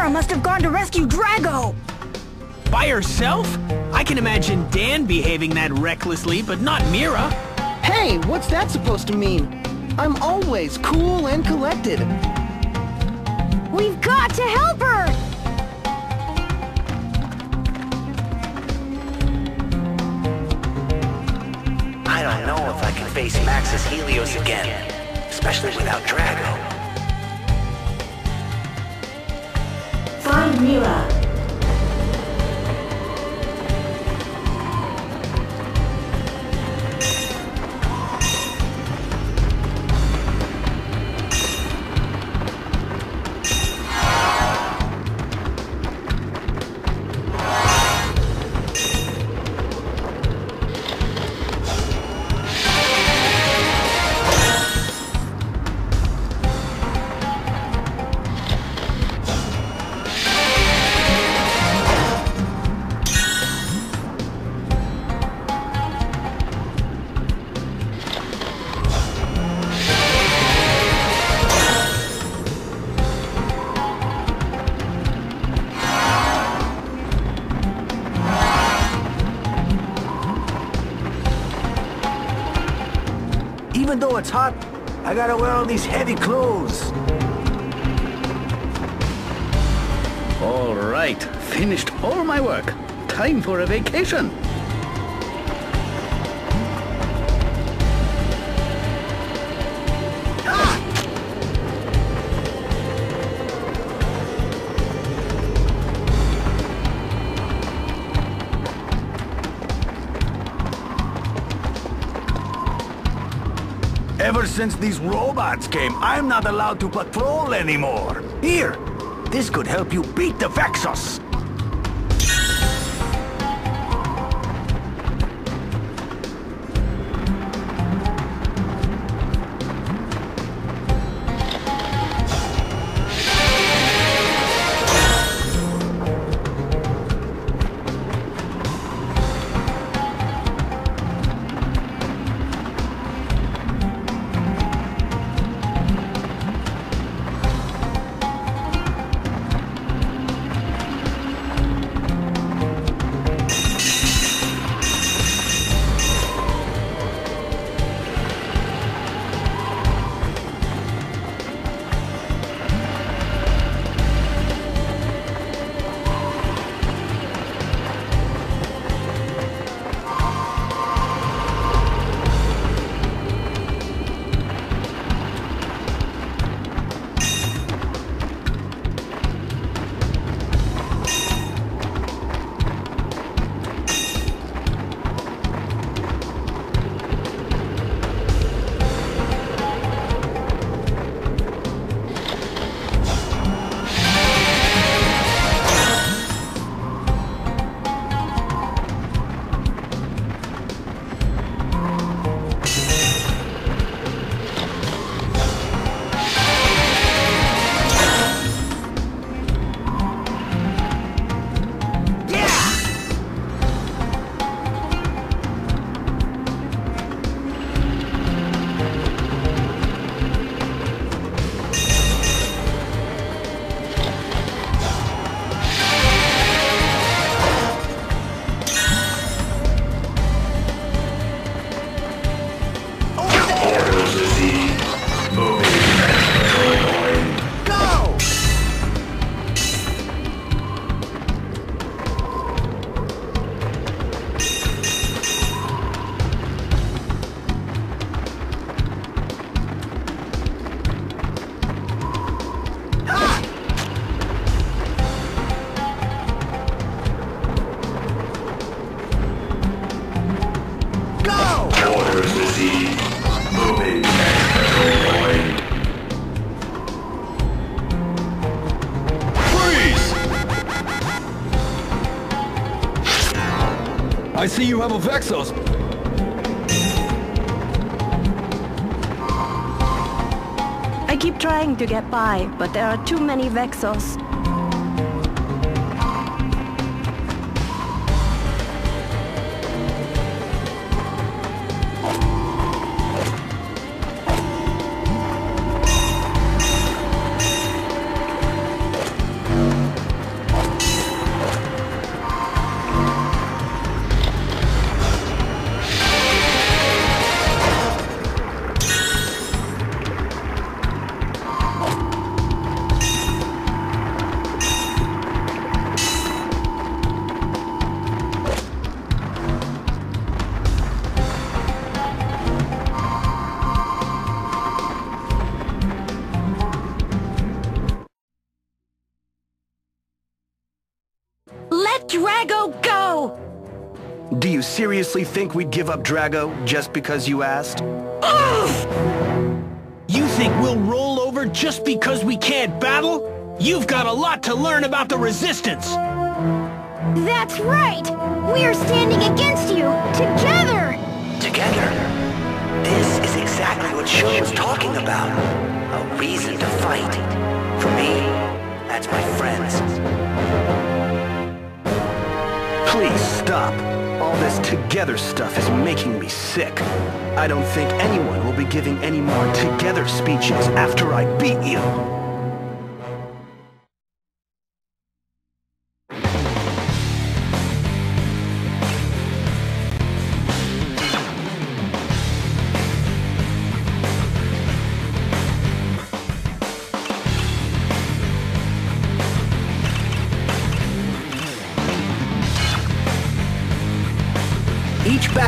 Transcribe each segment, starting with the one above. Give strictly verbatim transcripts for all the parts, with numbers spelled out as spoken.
Mira must have gone to rescue Drago! By herself? I can imagine Dan behaving that recklessly, but not Mira. Hey, what's that supposed to mean? I'm always cool and collected. We've got to help her! I don't know if I can face Max's Helios again, especially without Drago. Find Mira. Even though it's hot, I gotta wear all these heavy clothes. All right, finished all my work. Time for a vacation. Ever since these robots came, I'm not allowed to patrol anymore. Here, this could help you beat the Vexos. I see you have a Vexos. I keep trying to get by, but there are too many Vexos. Drago, go! Do you seriously think we'd give up Drago just because you asked? You think we'll roll over just because we can't battle? You've got a lot to learn about the Resistance! That's right! We're standing against you, together! Together? This is exactly what Sho was talking about. A reason to fight. For me, that's my friends. Please stop. All this together stuff is making me sick. I don't think anyone will be giving any more together speeches after I beat you.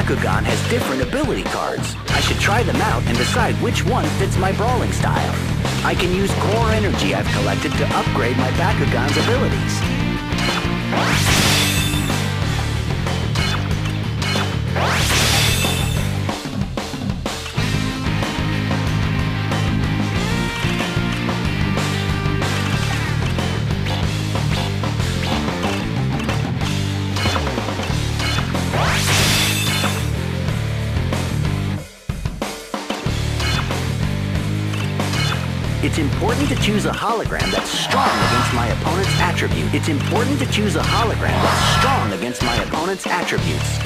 Bakugan has different ability cards. I should try them out and decide which one fits my brawling style. I can use core energy I've collected to upgrade my Bakugan's abilities. It's important to choose a hologram that's strong against my opponent's attribute. It's important to choose a hologram that's strong against my opponent's attributes.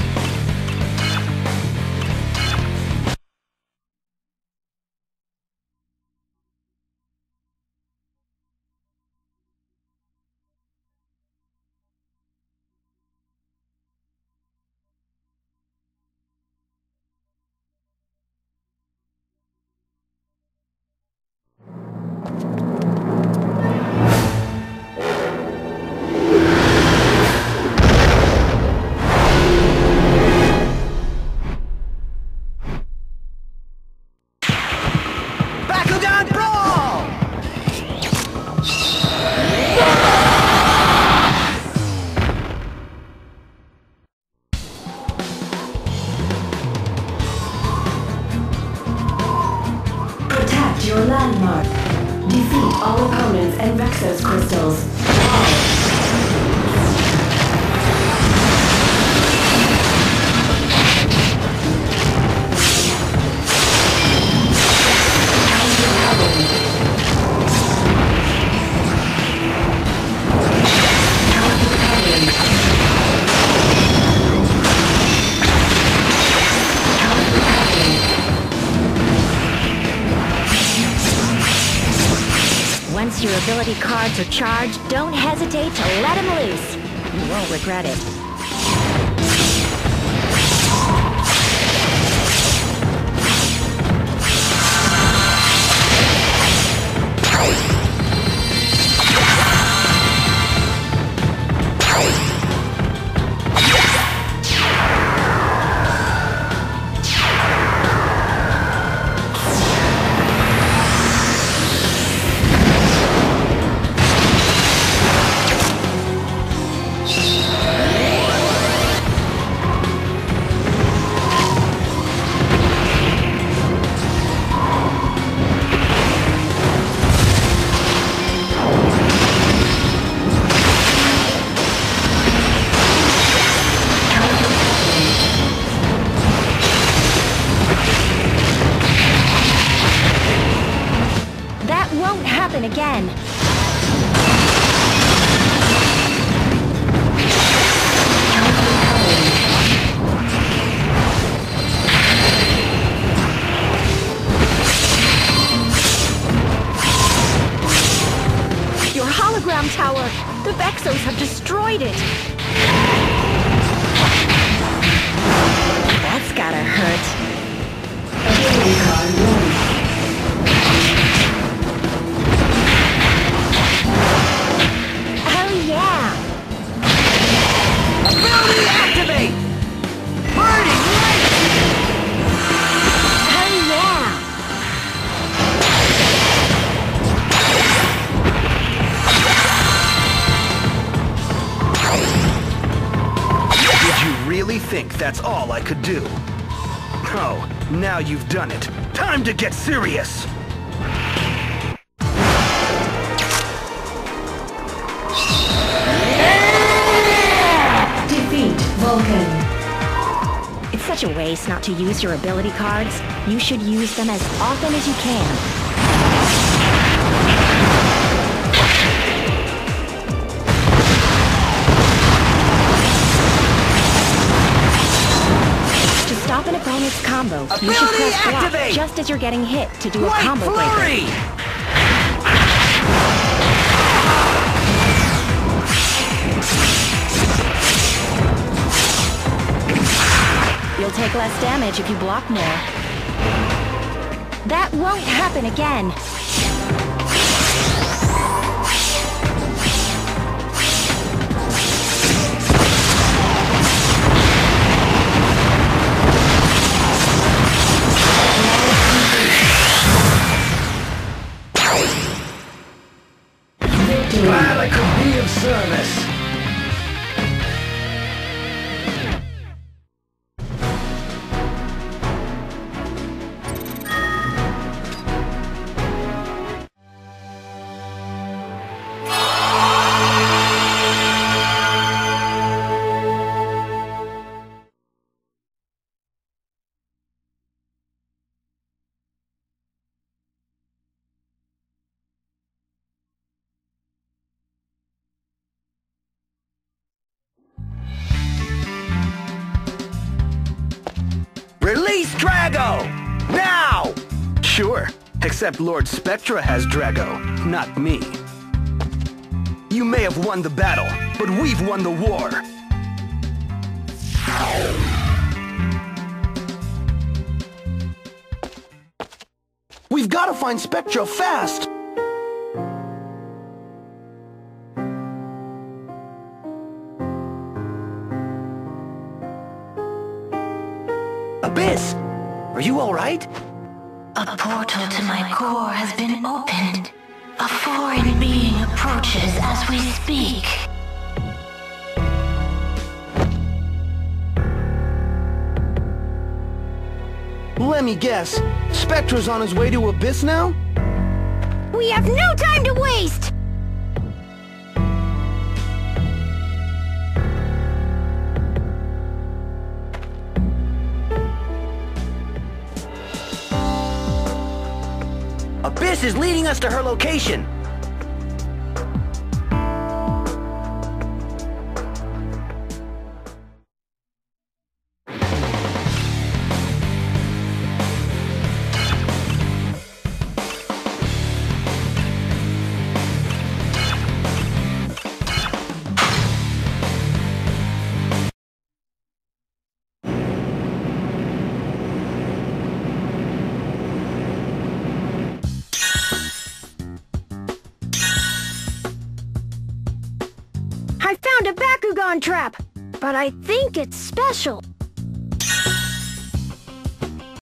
Ability cards are charged, don't hesitate to let them loose. You won't regret it. Again. Your hologram tower! The Vexos have destroyed it! That's gotta hurt. Hey! That's all I could do. Oh, now you've done it. Time to get serious! Defeat Vulcan. It's such a waste not to use your ability cards. You should use them as often as you can. Bonus combo. Ability you should press block activate just as you're getting hit to do White a combo flurry. Breaker. You'll take less damage if you block more. That won't happen again. Glad I could be of service. Release Drago! Now! Sure, except Lord Spectra has Drago, not me. You may have won the battle, but we've won the war. We've got to find Spectra fast! Abyss, are you all right? A portal to my core has been opened. A foreign being approaches as we speak. Let me guess, Spectra's on his way to Abyss now? We have no time to waste! Abyss is leading us to her location! Bakugan trap, but I think it's special.